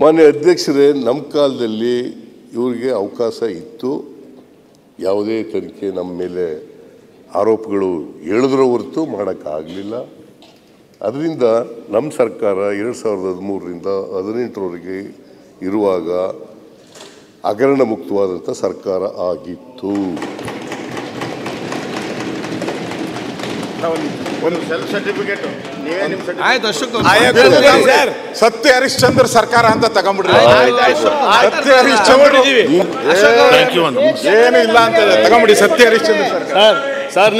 ಮಾನ್ಯ ಅಧ್ಯಕ್ಷರೇ, ನಮ್ಮ ಕಾಲದಲ್ಲಿ ಇವರಿಗೆ ಅವಕಾಶ ಇತ್ತು. ಯಾವುದೇ ತನಿಖೆ ನಮ್ಮ ಮೇಲೆ ಆರೋಪಗಳು ಹೇಳಿದ್ರು ಹೊರತು ಮಾಡೋಕ್ಕಾಗಲಿಲ್ಲ. ಅದರಿಂದ ನಮ್ಮ ಸರ್ಕಾರ 2013ರಿಂದ 2018ರವರೆಗೆ ಇರುವಾಗ ಹಗರಣ ಮುಕ್ತವಾದಂಥ ಸರ್ಕಾರ ಆಗಿತ್ತು. ಸತ್ಯ ಹರಿಶ್ಚಂದ್ರ ಸರ್ಕಾರ ಅಂತ ತಗೊಂಡ್ಬಿಡ್ರಿ. ಸತ್ಯ ಹರಿಶ್ಚಂದ್ರ ಏನು ಇಲ್ಲ ಅಂತ ತಗೊಂಡ್ಬಿಡಿ. ಸತ್ಯ ಹರಿಶ್ಚಂದ್ರ ಸರ್ಕಾರ ಸರ್,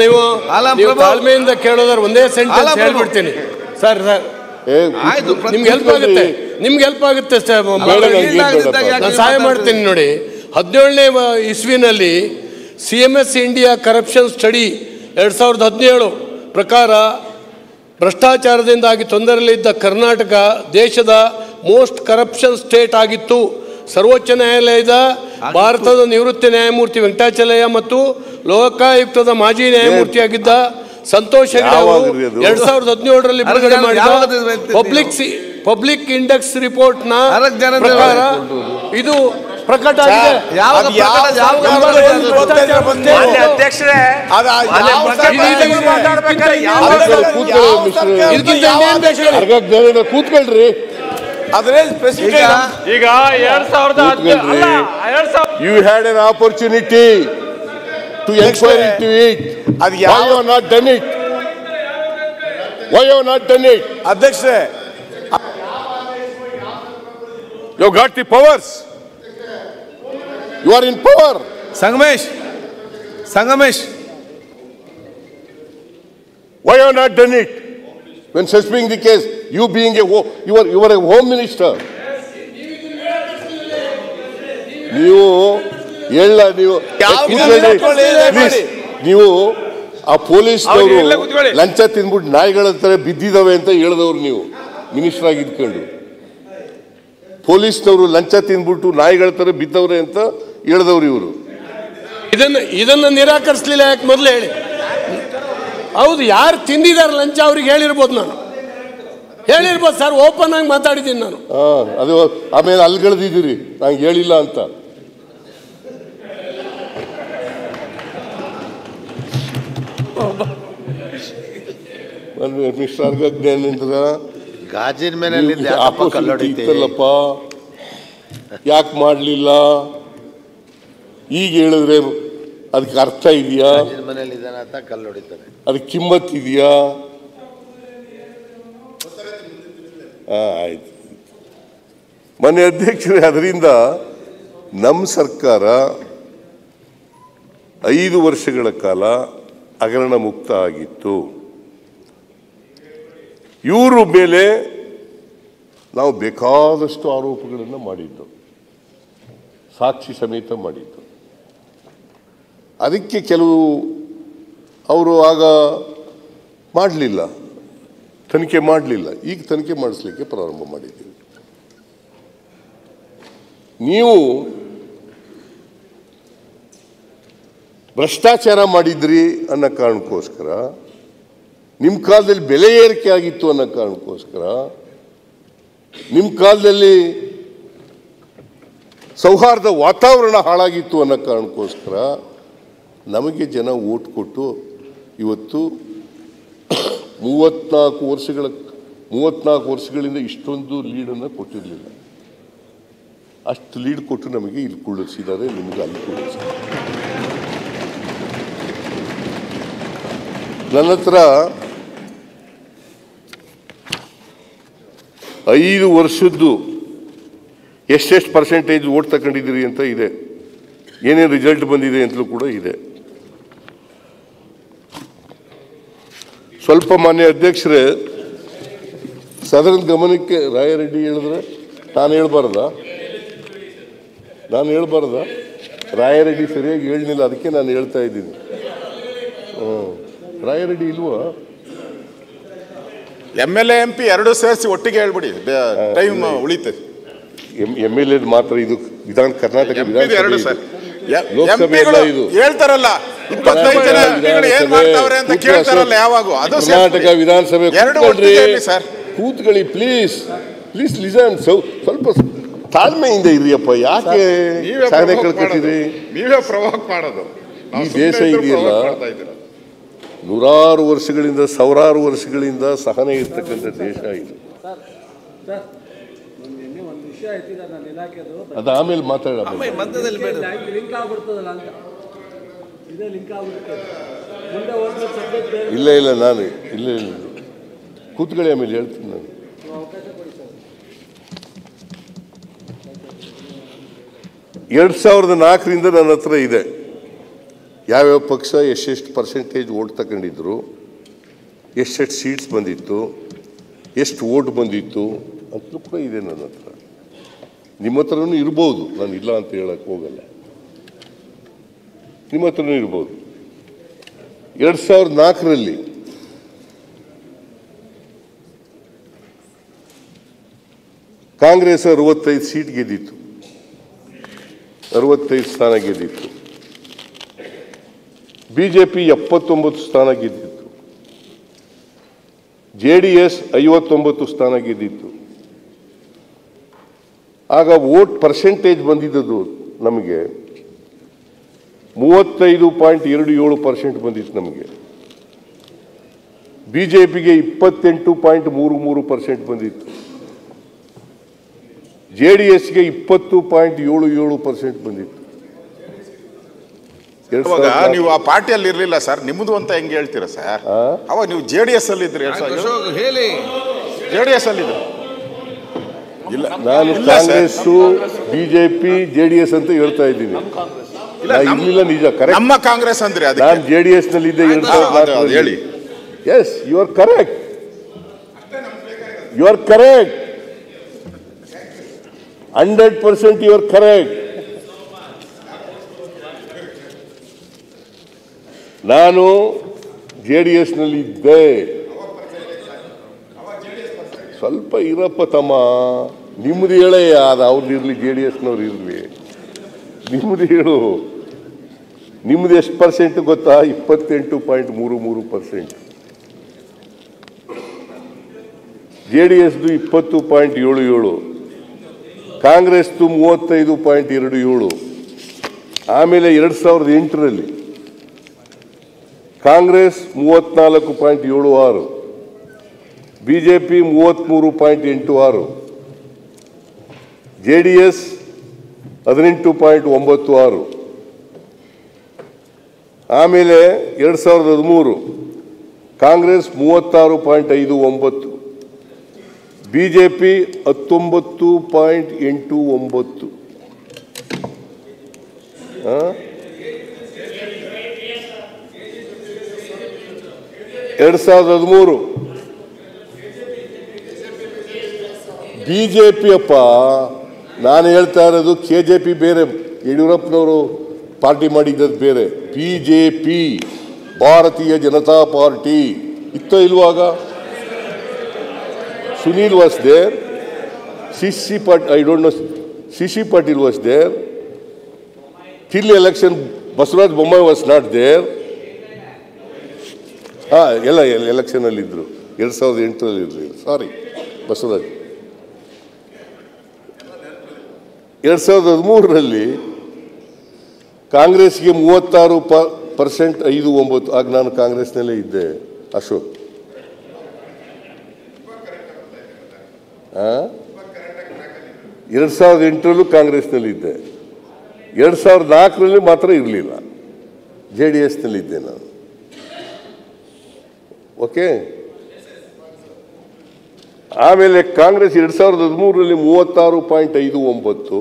ನೀವು ತಾಳ್ಮೆಯಿಂದ ಕೇಳೋದ್ರ ಒಂದೇ ಸೆಂಟೆನ್ಸ್ ಹೇಳ್ಬಿಡ್ತೀನಿ ಸರ್. ನಿಮ್ಗೆ ಹೆಲ್ಪ್ ಆಗುತ್ತೆ, ನಾನು ಸಹಾಯ ಮಾಡ್ತೀನಿ. ನೋಡಿ, 17ನೇ ಇಸ್ವಿನಲ್ಲಿ CMS ಇಂಡಿಯಾ ಕರಪ್ಷನ್ ಸ್ಟಡಿ 2017 ಪ್ರಕಾರ ಭ್ರಷ್ಟಾಚಾರದಿಂದಾಗಿ ತೊಂದರೆಯಲ್ಲಿದ್ದ ಕರ್ನಾಟಕ ದೇಶದ ಮೋಸ್ಟ್ ಕರಪ್ಷನ್ ಸ್ಟೇಟ್ ಆಗಿತ್ತು. ಸರ್ವೋಚ್ಚ ನ್ಯಾಯಾಲಯದ ಭಾರತದ ನಿವೃತ್ತ ನ್ಯಾಯಮೂರ್ತಿ ವೆಂಕಟಾಚಲಯ್ಯ ಮತ್ತು ಲೋಕಾಯುಕ್ತದ ಮಾಜಿ ನ್ಯಾಯಮೂರ್ತಿಯಾಗಿದ್ದ ಸಂತೋಷ್ ಹೆಗ್ಡೆ ಅವರು 2017ರಲ್ಲಿ ಬಿಡುಗಡೆ ಮಾಡಿದ ಪಬ್ಲಿಕ್ ಇಂಡೆಕ್ಸ್ ರಿಪೋರ್ಟ್ನ ಪ್ರಕಾರ ಇದು ಪ್ರಕಟ ಆಗಿದೆ. ಕೂತ್ಕೊಳ್ರಿ. ಈಗ 2000 you had an opportunity to enquire into it. ಅದು ಯಾವ not done it, why have not done it? ಅಧ್ಯಕ್ಷರೇ, you got the powers, you are in power. Sangamesh, why you are not done it when suspending the case? You being a you are a home minister. You ಆ police ಅವರು ಲಂಚ ತಿಂದ್ಬಿಟ್ಟು ನಾಯಿಗಳಂತಾರೆ ಬಿದ್ದಿದಾವೆ ಅಂತ ಹೇಳಿದವರು, ನೀವು minister ಆಗಿದ್ಕೊಂಡು ಪೊಲೀಸ್ನವರು ಲಂಚ ತಿಂದ್ಬಿಟ್ಟು ನಾಯಿಗಳಂತಾರೆ ಬಿದ್ದವ್ರೆ ಅಂತ ಹೇಳಿದವ್ರು ಇವರು. ಇದನ್ನ ನಿರಾಕರಿಸಲಿಲ್ಲ. ಯಾಕೆ ಮೊದಲು ಹೇಳಿ? ಹೌದು, ಯಾರು ತಿಂದಿದ್ದಾರೆ ಲಂಚ ಅವ್ರಿಗೆ ಹೇಳಿರ್ಬೋದು, ನಾನು ಹೇಳಿರ್ಬೋದು ಸರ್, ಓಪನ್ ಆಗಿ ಮಾತಾಡಿದ್ದೀನಿ ನಾನು. ಅದು ಆಮೇಲೆ ಅಲ್ಗಳಿದ್ದೀರಿ ನಾನು ಹೇಳಿಲ್ಲ ಅಂತ. ಮಿಸ್ಟರ್ ಅರ್ಗಜ್ಞಾನೇಂದ್ರ, ಗಾಜಿನ ಮೇಲೆ ಇತ್ತಲ್ಲಪ್ಪ, ಯಾಕೆ ಮಾಡಲಿಲ್ಲ? ಈಗ ಹೇಳಿದ್ರೆ ಅದಕ್ಕೆ ಅರ್ಥ ಇದೆಯಾ? ಅದಕ್ಕೆ ಕಿಮ್ಮತ್ ಇದೆಯಾ? ಆಯ್ತು ಮಾನ್ಯ ಅಧ್ಯಕ್ಷರೇ, ಅದರಿಂದ ನಮ್ಮ ಸರ್ಕಾರ 5 ವರ್ಷಗಳ ಕಾಲ ಹಗರಣ ಮುಕ್ತ ಆಗಿತ್ತು. ಇವ್ರ ಮೇಲೆ ನಾವು ಬೇಕಾದಷ್ಟು ಆರೋಪಗಳನ್ನು ಮಾಡಿದ್ದು, ಸಾಕ್ಷಿ ಸಮೇತ ಮಾಡಿದ್ದು. ಅದಕ್ಕೆ ಕೆಲವು ಅವರು ಆಗ ಮಾಡಲಿಲ್ಲ, ತನಿಖೆ ಮಾಡಲಿಲ್ಲ. ಈಗ ತನಿಖೆ ಮಾಡಿಸ್ಲಿಕ್ಕೆ ಪ್ರಾರಂಭ ಮಾಡಿದ್ದೀವಿ. ನೀವು ಭ್ರಷ್ಟಾಚಾರ ಮಾಡಿದ್ರಿ ಅನ್ನೋ ಕಾರಣಕ್ಕೋಸ್ಕರ, ನಿಮ್ಮ ಕಾಲದಲ್ಲಿ ಬೆಲೆ ಏರಿಕೆ ಆಗಿತ್ತು ಅನ್ನೋ ಕಾರಣಕ್ಕೋಸ್ಕರ, ನಿಮ್ಮ ಕಾಲದಲ್ಲಿ ಸೌಹಾರ್ದ ವಾತಾವರಣ ಹಾಳಾಗಿತ್ತು ಅನ್ನೋ ಕಾರಣಕ್ಕೋಸ್ಕರ ನಮಗೆ ಜನ ಓಟ್ ಕೊಟ್ಟು ಇವತ್ತು 34 ವರ್ಷಗಳಿಂದ ಇಷ್ಟೊಂದು ಲೀಡನ್ನು ಕೊಟ್ಟಿರಲಿಲ್ಲ. ಅಷ್ಟು ಲೀಡ್ ಕೊಟ್ಟು ನಮಗೆ ಇಲ್ಲಿ ಕುಳ್ಳಿಸಿದ್ದಾರೆ, ನಿಮಗೆ ಅಲ್ಲಿ ಕುಳ್ಳಿಸಿದ್ದಾರೆ. ನನ್ನ ಹತ್ರ 5 ವರ್ಷದ್ದು ಎಷ್ಟೆಷ್ಟು ಪರ್ಸೆಂಟೇಜ್ ಓಟ್ ತಗೊಂಡಿದ್ದೀರಿ ಅಂತ ಇದೆ, ಏನೇನು ರಿಸಲ್ಟ್ ಬಂದಿದೆ ಅಂತಲೂ ಕೂಡ ಇದೆ. ಸ್ವಲ್ಪ ಮಾನ್ಯ ಅಧ್ಯಕ್ಷರೇ, ಸದನ ಗಮನಕ್ಕೆ ರಾಯರೆಡ್ಡಿ ಹೇಳಿದ್ರೆ ನಾನು ಹೇಳ್ಬಾರ್ದ? ರಾಯರೆಡ್ಡಿ ಸರಿಯಾಗಿ ಹೇಳಿಲ್ಲ, ಅದಕ್ಕೆ ನಾನು ಹೇಳ್ತಾ ಇದ್ದೀನಿ. ರಾಯರೆಡ್ಡಿ ಇಲ್ವಾ? MLA MP ಎರಡು ಸೇರಿಸಿ ಒಟ್ಟಿಗೆ ಹೇಳ್ಬಿಡಿ, ಟೈಮ್ ಉಳಿತದೆ. MLA ಮಾತ್ರ ಇದು ವಿಧಾನ ಕರ್ನಾಟಕ ವಿಧಾನಸಭೆ ಕೂತ್ಕೊಳ್ಳಿ please. Please listen. So, Talme in the Iriapa, Yake, Sanekar, you have provoked part of them. Nuraru were signal in the Sauraru were signal in the Sahana is taken the Desha. Sir, one issue I think that the Amil Matar. Link ಯಾವ ಪಕ್ಷ ಎಷ್ಟು percentage vote ತಗೊಂಡಿದ್ರು ಎಷ್ಟು seats ಬಂದಿತ್ತು ಎಷ್ಟು vote ಬಂದಿತ್ತು ಅಂತಲೂ ಕೂಡ ಇದೆ ನನ್ನತ್ರ ನಿಮ್ಮತ್ರನೂ ಇರಬಹುದು ನಾನು ಇಲ್ಲ ಅಂತ ಹೇಳಕ್ಕೆ ಹೋಗಲ್ಲ ನಿಮ್ಮತ್ರನೂ ಇರಬಹುದು 2004 ರಲ್ಲಿ ಕಾಂಗ್ರೆಸ್ 65 ಸೀಟ್ ಗೆದ್ದಿತ್ತು 65 ಸ್ಥಾನ ಗೆದ್ದಿತ್ತು BJP 79 ಸ್ಥಾನ ಗೆದ್ದಿತ್ತು JDS 59 ಸ್ಥಾನ ಗೆದ್ದಿತ್ತು ಆಗ ವೋಟ್ ಪರ್ಸೆಂಟೇಜ್ ಬಂದಿದ್ದದು ನಮಗೆ 35.27% ಬಂದಿತ್ತು ನಮಗೆ BJP ಗೆ 28.33% ಬಂದಿತ್ತು JDS ಗೆ 20.77% ಬಂದಿತ್ತು You are partially lila, sir. Nimuduanta Engeltira, sir. Our new JDS Salidra. JDS Salidra. Congress to BJP, JDS and the Yurta. Amma Congress Andrea. JDS Salida. Yes, you are correct. You are correct. 100% you are correct. ನಾನು JDS ನಲ್ಲಿ ಇದ್ದೆ ಸ್ವಲ್ಪ ಇರಪ್ಪ ತಮ್ಮ ನಿಮ್ಮದು ಹೇಳೇ ಅದು ಅವರು ಇರಲಿ ಜೆಡಿಎಸ್ ನವರು ಇರಲಿ ನಿಮ್ಮದು ಹೇಳು ನಿಮ್ಮದು ಎಷ್ಟು ಪರ್ಸೆಂಟ್ ಗೊತ್ತಾ 28.33% ಜೆಡಿಎಸ್ ದು 20.77 ಕಾಂಗ್ರೆಸ್ ದು 35.27 ಆಮೇಲೆ 2008 ರಲ್ಲಿ ಕಾಂಗ್ರೆಸ್ 34.76 ಬಿಜೆಪಿ 33.86 ಜೆಡಿಎಸ್ 18.96 ಆಮೇಲೆ 2013 ಕಾಂಗ್ರೆಸ್ 36.59 ಬಿಜೆಪಿ 19.89 2013 ಬಿಜೆಪಿ ಅಪ್ಪ ನಾನು ಹೇಳ್ತಾ ಇರೋದು ಕೆಜೆಪಿ ಬೇರೆ ಯಡಿಯೂರಪ್ಪನವರು ಪಾರ್ಟಿ ಮಾಡಿದ್ದದ್ದು ಬೇರೆ ಬಿಜೆಪಿ ಭಾರತೀಯ ಜನತಾ ಪಾರ್ಟಿ ಇತ್ತೋ ಇಲ್ವಾಗ ಸುನೀಲ್ ವಾಸ್ ದೇರ್ ಸಿಸಿ ಪಾಟ್ I don't know C C Patil was there till election Basavaraj Bommai was not there election alidru 2008 alli irli sorry Basuraj 2013 alli Congress ge 36.59 aag naan Congress nalle idde Ashok ha 2008 allu Congress nalle idde 2004 alli maatra irlilla JDS nalle idde naan okay ಆಮೇಲೆ ಕಾಂಗ್ರೆಸ್ 2013 ರಲ್ಲಿ 36.59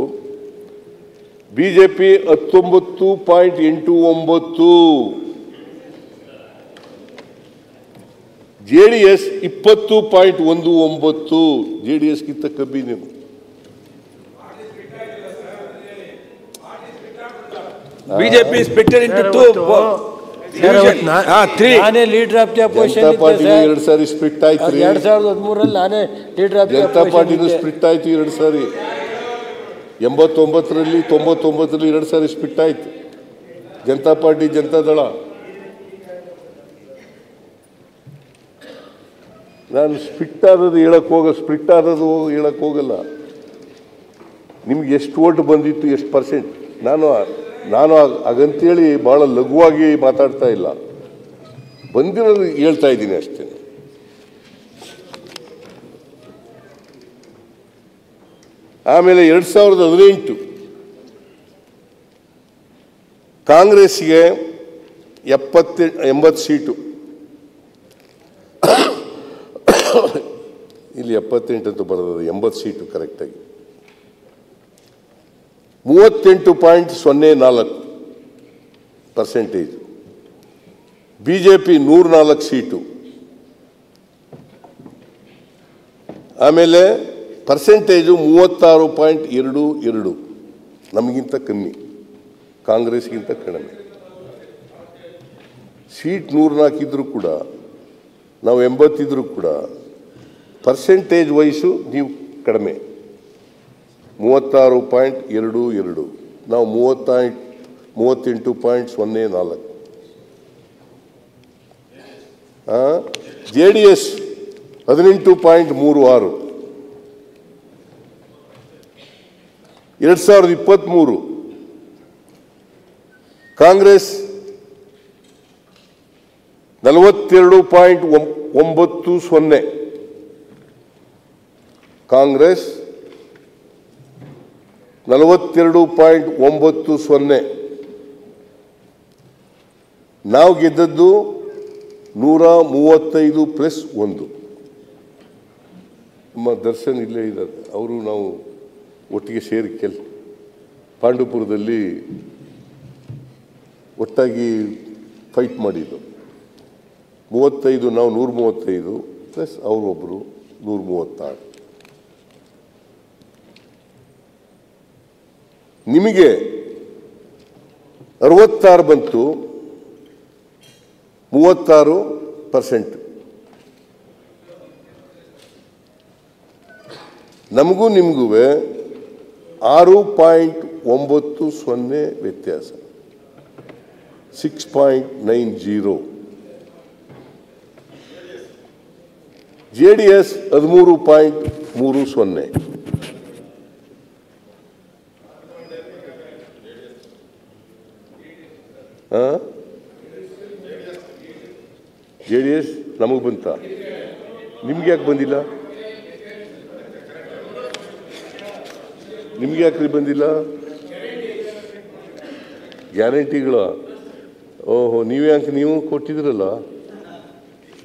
BJP 19.89 JDS 20.19 JDS ಗಿಂತ ಕಬ್ಬಿನೇ BJP splitted into two ನಾನೇ leader of the opposition ಎರಡು ಸಾರಿ split ಆಯ್ತು 2013 ನಾನೇ leader of Janata party split ಆಯ್ತು 2 ಸಾರಿ 89 ರಲ್ಲಿ 99 ರಲ್ಲಿ 2 ಸಾರಿ ಸ್ಪ್ಲಿಟ್ ಆಯ್ತು ಜನತಾ ಪಾರ್ಟಿ ಜನತಾದಳ ನಾನು ಸ್ಪ್ಲಿಟ್ ಆದದ್ದು ಹೇಳಕ್ಕೆ ಹೋಗಲ್ಲ. ನಿಮ್ಗೆ ಎಷ್ಟು ಓಟ್ ಬಂದಿತ್ತು, ಎಷ್ಟು ಪರ್ಸೆಂಟ್, ನಾನು ಹಾಗಂತೇಳಿ ಭಾಳ ಲಘುವಾಗಿ ಮಾತಾಡ್ತಾ ಇಲ್ಲ, ಬಂದಿರೋದು ಹೇಳ್ತಾ ಇದ್ದೀನಿ ಅಷ್ಟೇ. ಆಮೇಲೆ 2018 ಕಾಂಗ್ರೆಸ್ಗೆ 80 ಸೀಟು, ಇಲ್ಲಿ 78 ಬರೋದು, 80 ಸೀಟು ಕರೆಕ್ಟಾಗಿ 38.04%, ಬಿಜೆಪಿ 104 ಸೀಟು. ಆಮೇಲೆ ಪರ್ಸೆಂಟೇಜು 36.22, ನಮಗಿಂತ ಕಮ್ಮಿ, ಕಾಂಗ್ರೆಸ್ಗಿಂತ ಕಡಿಮೆ. ಸೀಟ್ 104 ಕೂಡ, ನಾವು 80 ಕೂಡ, ಪರ್ಸೆಂಟೇಜ್ ವಯಸ್ಸು ನೀವು ಕಡಿಮೆ, 36.22, ನಾವು 38.04. JDS 18.36, 2023 ಕಾಂಗ್ರೆಸ್ 42.90, ಕಾಂಗ್ರೆಸ್ 42.90, ನಾವು ಗೆದ್ದದ್ದು 135+1. ನಮ್ಮ ದರ್ಶನ್ ಇಲ್ಲೇ ಇದ್ದಾರೆ, ಅವರು ನಾವು ಒಟ್ಟಿಗೆ ಸೇರಿ ಪಾಂಡುಪುರದಲ್ಲಿ ಒಟ್ಟಾಗಿ ಫೈಟ್ ಮಾಡಿದ್ದು. 35 ನಾವು 135 ಪ್ಲಸ್ ಅವರೊಬ್ಬರು 136. ನಿಮಗೆ 66 ಬಂತು, 36%. ನಮಗೂ ನಿಮಗೂ 6.90 ವ್ಯತ್ಯಾಸ, 6.90. JDS 13.30, JDS ನಮಗೆ ಬಂತ, ನಿಮ್ಗೆ ಯಾಕೆ ಬಂದಿಲ್ಲ? ನಿಮ್ಗೆ ಯಾಕ್ರಿ ಬಂದಿಲ್ಲ? ಗ್ಯಾರಂಟಿಗಳ ಓಹೋ, ನೀವು ಯಾಕೆ ನೀವು ಕೊಟ್ಟಿದ್ರಲ್ಲ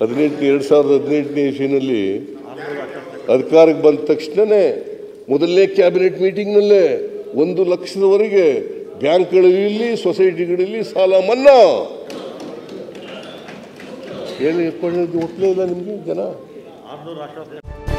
2018 ಇಶ್ಯೂನಲ್ಲಿ ಅಧಿಕಾರಕ್ಕೆ ಬಂದ ತಕ್ಷಣವೇ ಮೊದಲನೇ ಕ್ಯಾಬಿನೆಟ್ ಮೀಟಿಂಗ್ನಲ್ಲೇ 1 ಲಕ್ಷದವರೆಗೆ ಬ್ಯಾಂಕ್ಗಳಲ್ಲಿ ಸೊಸೈಟಿಗಳಲ್ಲಿ ಸಾಲ ಮನ್ನಾ ಹೇಳಿ ಕೊಡೋದು ಒಪ್ಪಲೇ ಇಲ್ಲ ನಿಮಗೆ ಜನ.